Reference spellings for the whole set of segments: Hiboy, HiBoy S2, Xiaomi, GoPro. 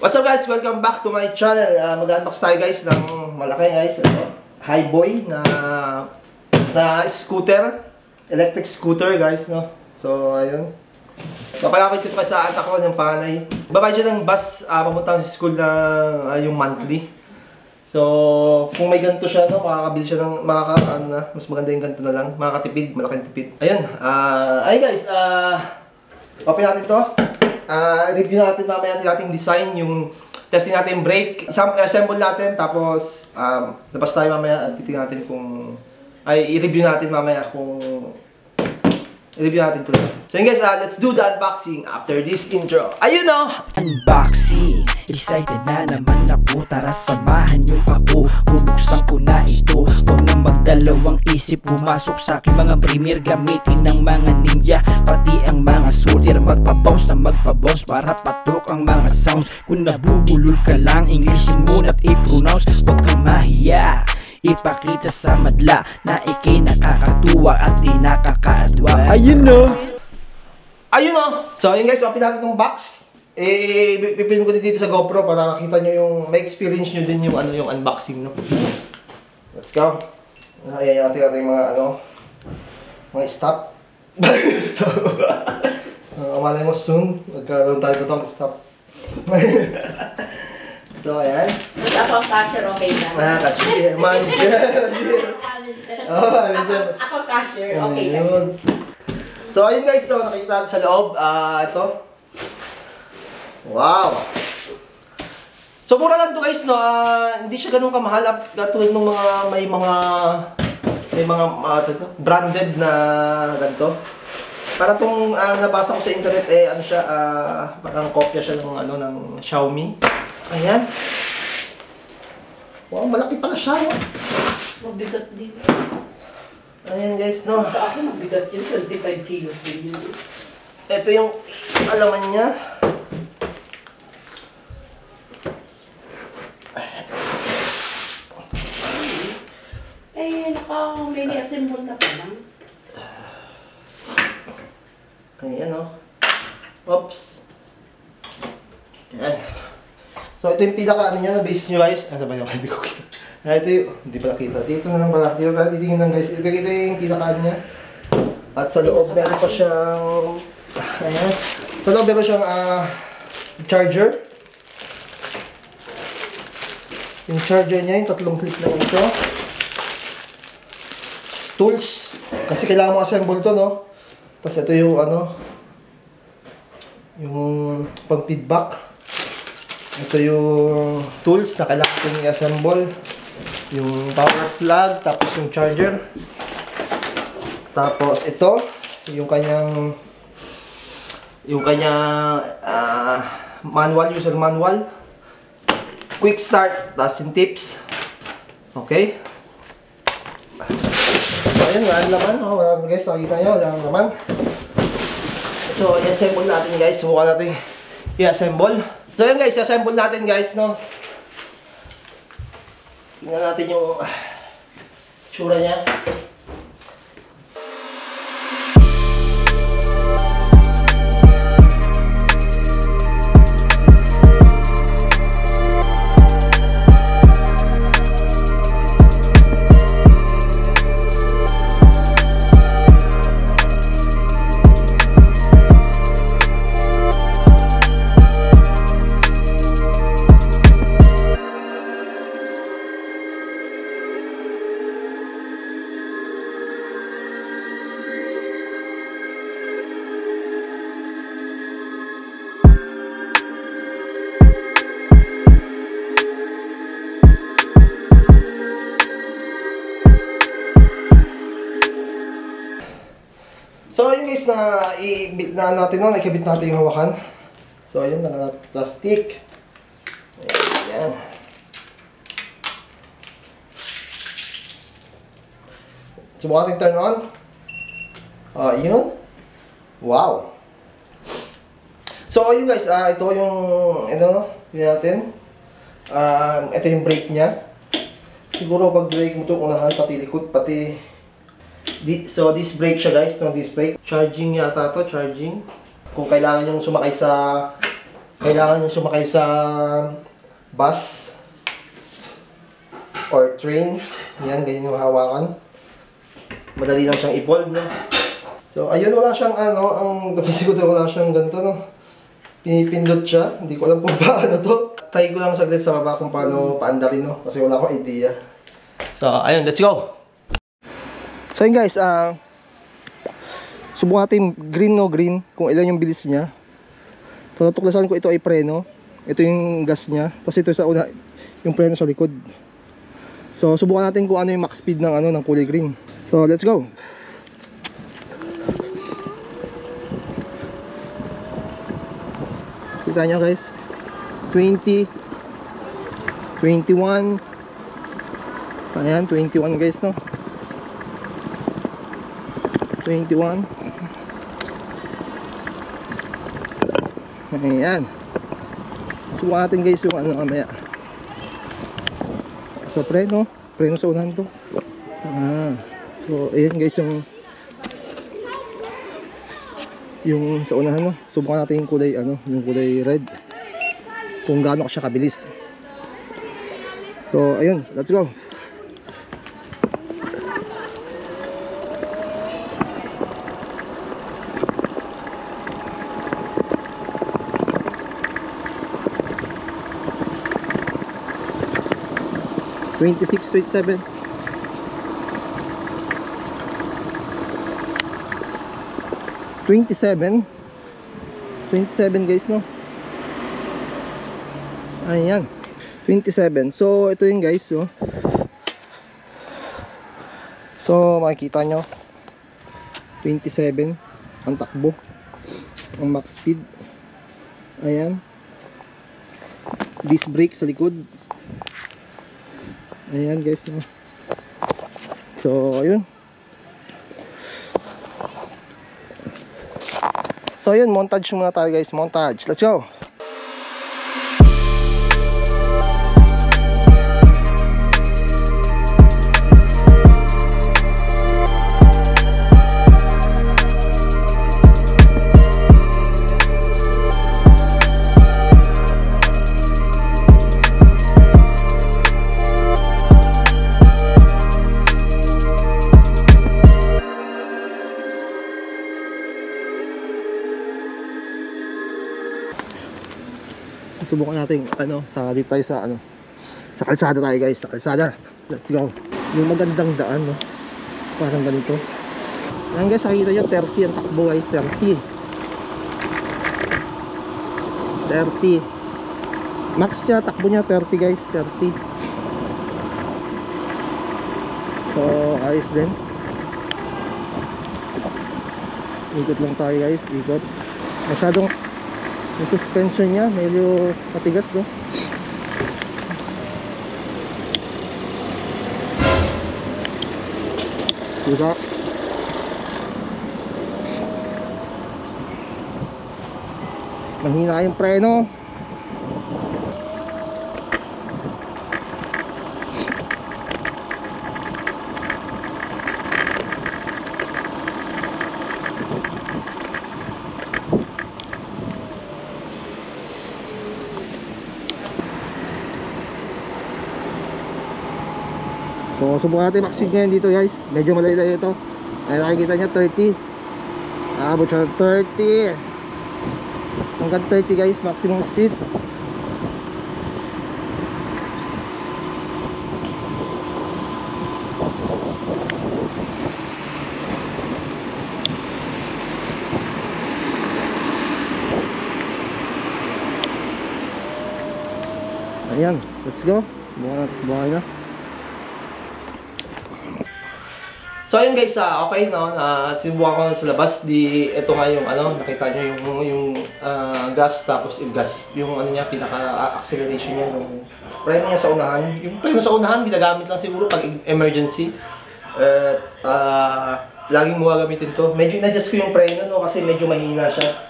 What's up guys? Welcome back to my channel. Mag-unbox tayo guys ng malaki guys, Hiboy na scooter, electric scooter guys, no. So ayun. Papalapit ko sa anak ko ng panay. Babayad ng bus papunta sa school na yung monthly. So kung may ganito siya, no, makakabili siya ng mas maganda yung ganito na lang, makakatipid, malaking tipid. Ayun. Ay guys, open natin 'to. Review natin mamaya ating design, yung testing natin brake, assemble natin, tapos labas tayo mamaya at titingnan natin kung i-review natin mamaya kung i-review natin 'to. So yun guys, let's do the unboxing after this intro. Ayun oh, unboxing. Excited na naman ako, tara samahan niyo ako. Bubuksan ko na ito, huwag na magdalawang isip. Pumasok sa aking mga premier, gamitin ng mga ninja, pati ang mga soldier. Magpabounce na magpabounce, para patok ang mga sounds. Kung nabubulol ka lang, Englishin mo na't i-pronounce. Huwag kang mahiya, ipakita sa madla na ikay nakakatuwa at di nakakaadwa. Ayun o, ayun o. So yun guys, open natin itong box. Pipilin ko din dito sa GoPro para makita nyo yung, may experience nyo din yung, yung unboxing, no? Let's go! Ayan yung ating mga stop. Stop! Malay mo soon, magkaroon tayo itong stop. So, ayan. Ako ang cashier, okay lang. Cashier, manager. Ako ang cashier, okay lang. So, ayun guys, ito, nakikita natin sa loob. Ito. Wow! So, mura lang ito guys, no? Hindi siya ganun kamahal at katulad ng mga, branded na ganito. Para itong nabasa ko sa internet, ano siya, parang kopya siya ng, ng Xiaomi. Ayan. Wow, malaki pala siya, no? Mabigat din. Ayan guys, no? Sa akin, mabigat yun. 25 kilos din yun. Ito yung alaman niya. Naka-mini-assemble na pa lang. Ayan o. Oops. Ayan. So, ito yung pinaka-ano nyo, na-base nyo guys. Ano ba yun? Hindi ko kita. Ito yung, hindi pa nakita. Dito na lang pala. Dito na titingin lang guys. Ito yung pinaka-ano nyo. At sa loob, meron pa siyang, ayan. Sa loob, meron siyang charger. Yung charger niya, yung tatlong clip lang ito. Tools, kasi kailangan mo assemble to, no? Tapos ito yung yung pang-feedback. Ito yung tools na kailangan ko i-assemble. Yung power plug, tapos yung charger. Tapos ito, yung kanyang manual, user manual. Quick start, tapos yung tips. Okay? Ayun, walang laman. Walang guys, nakikita nyo, walang laman. So, i-assemble natin guys. Subukan natin i-assemble. So, yun guys, i-assemble natin guys, no? Tingnan natin yung tsura niya. So, ayun guys, i-bit na natin, no? Nakikabit natin yung hawakan. So, ayun, naganap plastic. Ayan. Subukan natin turn on. Ayun. Wow. So, ayun guys, ito yung, tingnan natin. Ito yung brake niya. Siguro pag brake mo ito, unahan pati likod, pati so, this brake siya guys, itong disc brake. Charging yata to, charging. Kung kailangan yung sumakay sa kailangan nyo sumakay sa bus or train. Yan, ganyan yung hawakan. Madali lang siyang i-fold, no? So, ayun, wala siyang ano, ang napisiguro wala siyang ganito, no? Pinipindot siya. Hindi ko alam kung paano to. Try ko lang saglit sa baba kung paano paandarin, no? Kasi wala akong idea. So, ayun, let's go! So, yun guys, subukan natin green, no? Green, kung ilan yung bilis niya. Tutuklasan ko ito ay preno. Ito yung gas niya. Tapos ito sa una, yung preno sa likod. So, subukan natin kung ano yung max speed ng ano ng kulay green. So, let's go. Kita nyo guys. 20 21 ayan, 21 guys, no? 21 ayan. Subukan natin guys yung ano kamaya. So, preno. Preno sa unahan to. Ah. So, ayan guys yung sa unahan, no? Subukan natin yung kulay, ano, yung kulay red. Kung gaano siya kabilis. So, ayun. Let's go. $26, $27. $27 guys, no? Ayan, $27. So, ito yun guys, oh. So, makikita nyo, $27 ang takbo, ang max speed. Ayan, disc brake sa likod. Ayan guys, no? So ayun. So ayun, montage muna tayo guys. Montage, let's go. Subukan natin ano, sa dito tayo sa ano, sa kalsada tayo guys, sa kalsada. Let's go. Yung magandang daan, no? Parang ganito. Ayan guys, nakikita nyo, 30 ang takbo guys, 30. Max niya, takbo niya 30 guys, 30. So, ayos din. Ikot lang tayo guys, ikot. Masyadong yung suspension niya, medyo matigas, no? Pusa. Mahina yung preno. So, subukan natin maximum ngayon dito guys. Medyo malayo-layo ito. Ay, nakikita niya 30. Abot siya ng 30. Hanggang 30 guys, maximum speed. Ayan, let's go. Subukan natin, subukan na. So ayun guys, okay, no? Sinubukan ko na sa labas. Di, ito nga yung ano, nakita nyo yung gas, tapos yung gas, yung ano niya, pinaka-acceleration niya, yung preno niya sa unahan. Yung preno sa unahan, ginagamit lang siguro pag emergency. Laging mo gagamitin to. Medyo in-adjust ko yung preno, no? Kasi medyo mahina siya.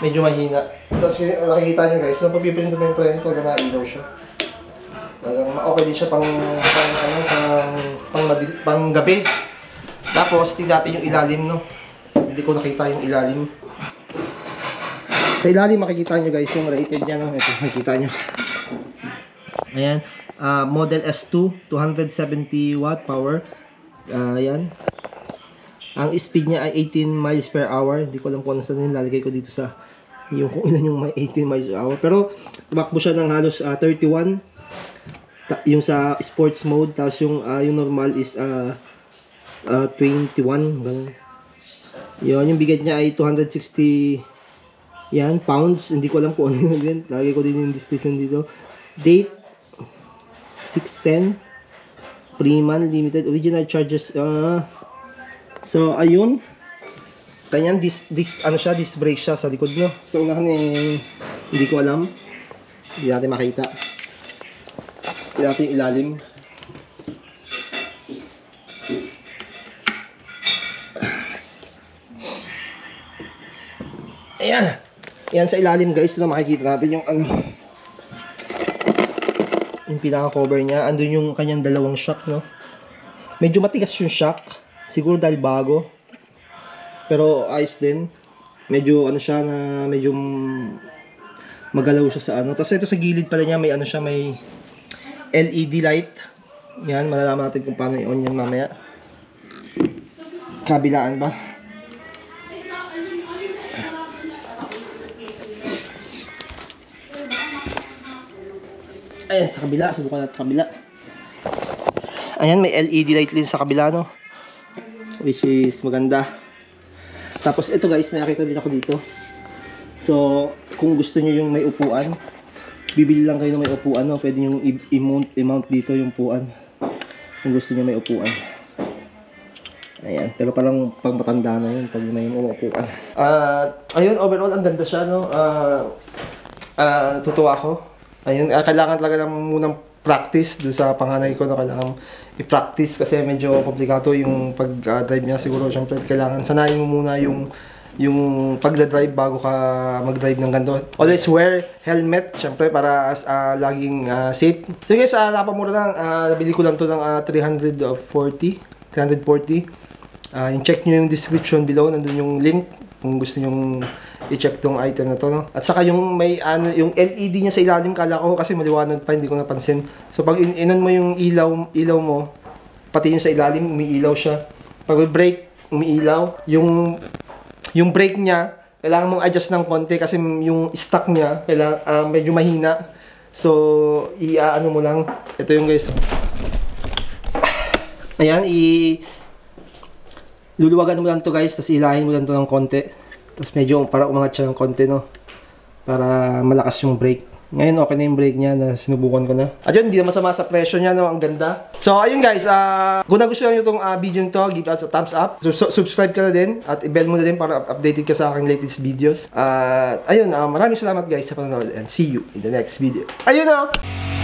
Medyo mahina. So nakikita nyo guys, nung pagpipilin ko yung preno, talaga na-ilaw siya. Talagang okay din siya pang gabi. Tapos, tingnan natin yung ilalim, no? Hindi ko nakita yung ilalim. Sa ilalim makikita nyo guys yung rated niya, no? Ito makikita nyo. Ayan, model S2, 270 watt power. Ayan. Ang speed niya ay 18 miles per hour. Hindi ko alam kung ano saan yun. Lalagay ko dito sa yung kung ilan yung may 18 miles per hour. Pero tumakbo siya ng halos 31. Yung sa sports mode. Tapos yung normal is 21. Ganun. Yun. Yung bigat niya ay 260 yan, pounds. Hindi ko alam kung ano yun. Lalagay ko din yung description dito. Date 610. Pre-man limited. Original charges. So ayun. Kanyan disc brake siya sa likod niya. So unahan eh hindi ko alam. Hindi natin makita. Hindi natin ilalim. Ayan. Ayan sa ilalim guys, na makikita natin yung ano. Yung pinaka-cover niya, andun yung kanyang dalawang shock, no. Medyo matigas yung shock. Siguro dahil bago. Pero ayos din. Medyo ano siya na medyo magalaw siya sa ano. Tapos ito sa gilid pala niya may ano siya, may LED light. Yan, malalaman natin kung paano i-on yan mamaya. Kabilaan ba? Ayan, sa kabila. Subukan natin sa kabila. Ayan, may LED light din sa kabila, no? Which is maganda. Tapos ito guys, nakita din ako dito. So kung gusto nyo yung may upuan, bibili lang kayo ng may upuan, no? Pwede yung i-mount dito yung upuan kung gusto nyo may upuan. Ayan, pero parang pang matanda na yun pag may upuan. Ayun, overall ang ganda siya, no? Tutuwa ako. Ayun, kailangan talaga lang munang practice doon sa panganay ko, na kailangan i-practice kasi medyo komplikado yung pag-drive niya. Siguro syempre kailangan sanayin mo muna yung pagda-drive bago ka mag-drive ng ganito. Always wear helmet syempre para as laging safe. So guys, napamura lang, nabili ko lang to ng 340. Yung check nyo yung description below, nandun yung link kung gusto nyong i-check tong item na to, no? At saka yung may ano, yung LED niya sa ilalim, kala ko kasi maliwanag pa, hindi ko napansin. So pag inon mo yung ilaw mo, pati yung sa ilalim umiilaw siya. Pag brake umiilaw, yung brake niya kailangan mong adjust ng konti kasi yung stock niya kailangan medyo mahina. So iaano mo lang. Ito yung guys. Ayan, luluwagan mo lang to guys, tapos ilahin mo lang to ng konti. Tapos medyo para umangat siya ng konti, no? Para malakas yung brake. Ngayon okay na yung brake niya, na sinubukan ko na. At yun, hindi na masama sa presyo niya, no? Ang ganda. So ayun guys, kung nagustuhan nyo itong video nito, give us a thumbs up. Subscribe ka na din at i-bell mo na din para updated ka sa aking latest videos. At ayun, maraming salamat guys sa panonood and see you in the next video. Ayun, no?